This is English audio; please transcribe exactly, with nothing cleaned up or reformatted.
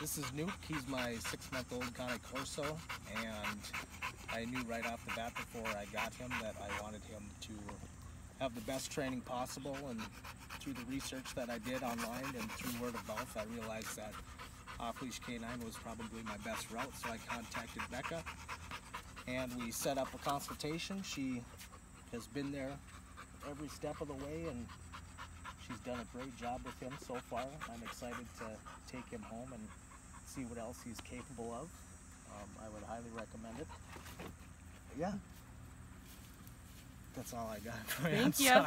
This is Nuke. He's my six-month-old Cane Corso, and I knew right off the bat before I got him that I wanted him to have the best training possible, and through the research that I did online and through word of mouth, I realized that Off-Leash K nine was probably my best route, so I contacted Becca, and we set up a consultation. She has been there every step of the way, and she's done a great job with him so far. I'm excited to take him home and see what else he's capable of. Um, I would highly recommend it. Yeah. That's all I got for you. Thank you.